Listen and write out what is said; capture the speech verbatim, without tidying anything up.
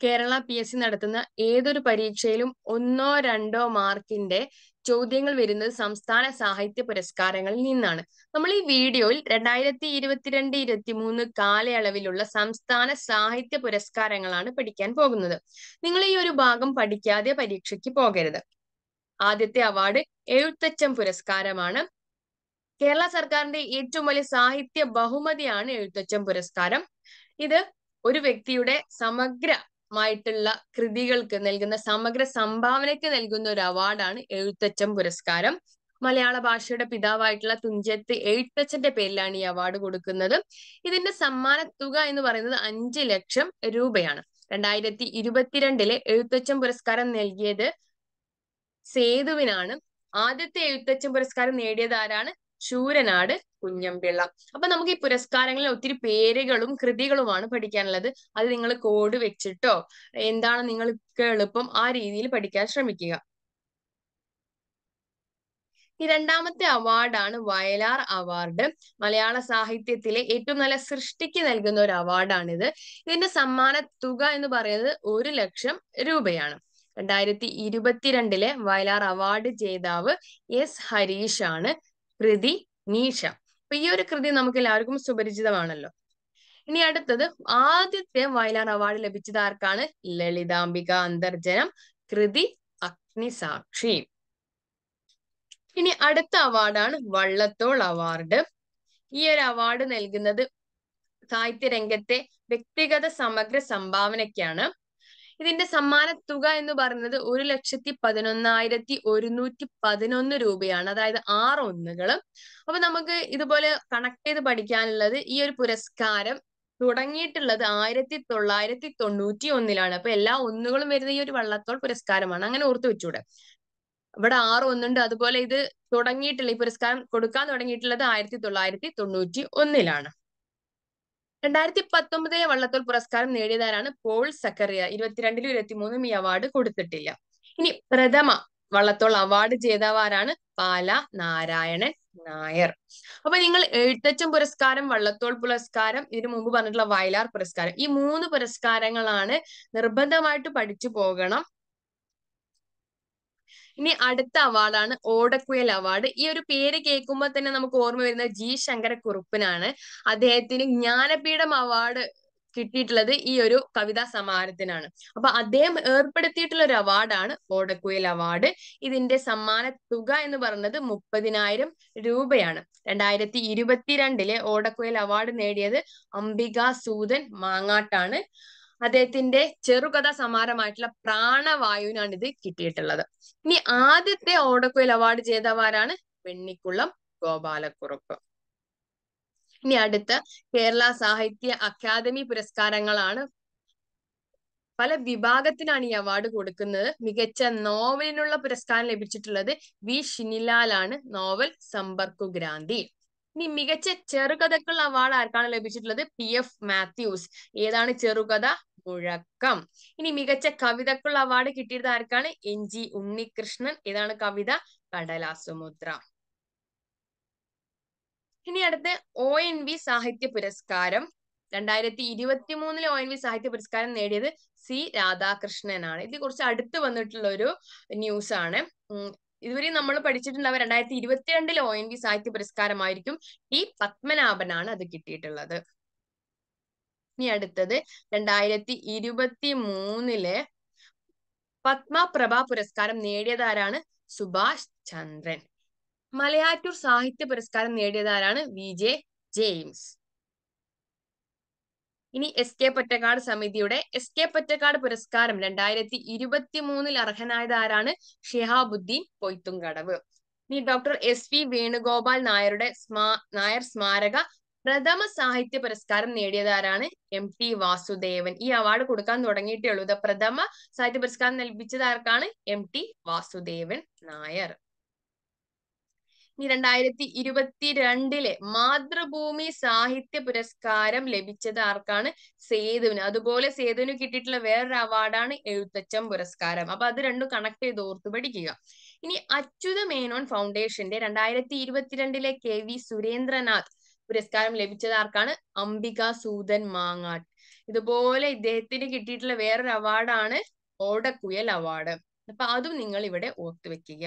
Kerala P S C Nadatana, Edur Parichilum, Unno Rando Markinde, Chodingal Virindal, Samstana Sahitya Puraskarangal Ninan. Namely video, Rendairati Irvatirandi Ratimun, Kale Alavilula, Samstana Sahitya Puraskarangalana, Padikan Pogunada. Ningla Yorubagam Padika, the Padikshiki Pogada. Aditya Award, Ezhuthachan Puraskaramana. Kerala Sarkarinte Ettom Valiya Sahitya Bahumadiyan Ezhuthachan Puraskaram. Either Uri Victiude, Samagra, Maitilla, Critical Nelguna, Samagra, Sambavanek Nelgunu Ravadan, Ezhuthachan Puraskaram, Malayala Bashada Pida Vitla Tunjeti, eight percent a Pelani Award Gudukunada. It in the Samaratuga in the Varanda Anji Lectum, Rubayana. And I did the Irubatir and Dele, Ezhuthachan Puraskaram Nelgede, Say the Vinana, Ada the Ezhuthachan Puraskaram Nedia Darana. Sure and added Kunyam Bella. Upon the Puraskarangal, three perigalum, critical one, particular leather, other Ningle code victor top. Endan Ningle curlupum are easily particular. Irandamate award and Vayalar Award, Malayala Sahitya Tile, Etumala Sristiki Elgunor Award and either in the Samana Tuga in the Barrel, Uri Lectum, Rubayana. Directly Idubatirandele, Vayalar Award Jedava, yes, Harishana. Kriti, Nisha. But you are a Kriti Namakilarkum Superjidavanalo. In the other, Adit, Vayalar Award Lepichidarkana, Lelidambika under Jenam, Kriti, Akni Sakshi. In the other award, Vallathol Award. Here award and Elginad Saiti Rengete, Victiga the Samagra Sambavanakana. In the Samana Tuga in the Barna, the Uri Lakshati Padanona, the Urinuti Padanon Rubiana, the R on the Gala. Upon Namaka Idabole connected the Padican leather, ear Puraskaram, Totangi till the Ireti, Tolireti, Tonuti on the Lana Pella, Unugol made the Vallathol Puraskaram and Urtuchuda. But R on the other pole, the Totangi till Puraskaram, Koduka, Totangi till the Ireti, Tolireti, Tonuti on the Lana. And Arthi Patum de Vallathol Puraskaram Nedidarana, Paul Zacharia, Irvatrandu Retimunami Award Kudatilla. In Pradama, Vallathol Award Jedavarana, Pala, Narayanan, Nair. Upon Ingle Ezhuthachan Puraskaram, Vallathol Puraskaram, Irumubu Banatla Vayalar Puraskaram. E moon the Puraskarangalane, Nirbandamai to Padichu Pogana. In the Adata Avadana, Oda Quail Award, you pair a cake and corma in the G. Shankar Kurupanana, Adetin Yana Pedam Award Kitty Leather, Euro, Kavida Samaratinana. About Adem Erped Titular Avadana, Oda Quail Award, is in the Samana Tuga in the Varana, the Mupadinairum, Rubayana, and I did the Irubatir and Delay, Oda Quail Award, Nadia, Ambiga, Sudan, Mangatana. Adetinde, Cherukada Samara Matla, Prana Vayun and the Kitty Telather. Ni Adit the Odaquil Award Jedavarana, Veniculam, Gobala Kuruka. Ni Aditha, Kerala Sahitya Akademi Puraskarangalana Pala Vibagatinani Award Kudakuna, Mikacha Novel Nula Puraskan Lebitula, V. Shinila Lana, Novel Sambarku Grandi. Migacha Cherukadakal Award Arcana Lebitula, the P F Matthews, Edan Cherukada, Murakam. In Migacha Kavidakal Award Kitty the Arcana, N G Unnikrishnan, Edana Kavida, Kadala Sumudra. In the O N V Sahitya Puraskaram, and I read the Idivatimun O N V Sahitya Puraskaram, Nadi, C Radhakrishnan. The course added the one little news on him. This is the first time we have to do this. This is the first time we have to do this. This is the twenty twenty-three Padmaprabha Puraskaram Nediyadarana Subhash Chandran. Malayattoor Sahitya Puraskaram Nediyadarana Vijay James. ഇനി S K Pattekkad സമിതിയുടെ S K Pattekkad പുരസ്കാരം രണ്ടായിരത്തി ഇരുപത്തിമൂന്ന് ൽ അർഹനായതാരാണ് ഷിഹാബുദ്ദീൻ പോയ്ത്തുംകടവ്. ഇനി doctor S V Venugopal നായരുടെ നായർ സ്മാരക പ്രഥമ സാഹിത്യ പുരസ്കാരം നേടിയതാരാണ് M T വാസുദേവൻ. ഈ അവാർഡ് കൊടുക്കാൻ തുടങ്ങിയിട്ടേ ഉള്ളൂ. പ്രഥമ സാഹിത്യ പുരസ്കാരം ലഭിച്ചതാർക്കാണ് M T വാസുദേവൻ നായർ. രണ്ടായിരത്തി ഇരുപത്തിരണ്ട് ലെ മാതൃഭൂമി സാഹിത്യ പുരസ്കാരം ലഭിച്ചത് ആർക്കാണ് സേതുവിന്. അതുപോലെ സേതുവിന് കിട്ടിയിട്ടുള്ള വേറൊരു അവാർഡാണ് എഴുത്തച്ഛൻ പുരസ്കാരം. അപ്പോൾ അത് രണ്ടും കണക്ട് ചെയ്ത് ഓർത്തു പഠിക്കുക. ഇനി അച്യുത മേനോൻ ഫൗണ്ടേഷന്റെ രണ്ടായിരത്തി ഇരുപത്തിരണ്ട് ലെ കെ വി സുരേന്ദ്രനാഥ് പുരസ്കാരം ലഭിച്ചത് ആർക്കാണ് അംബിക സൂദൻ മാങ്ങാട്ട്. ഇതുപോലെ ഇദ്ദേഹത്തിന് കിട്ടിയിട്ടുള്ള വേറൊരു അവാർഡാണ് ഓടക്കുഴൽ അവാർഡ്. അപ്പൊ അതും നിങ്ങൾ ഇവിടെ ഓർത്തു വെക്കുക.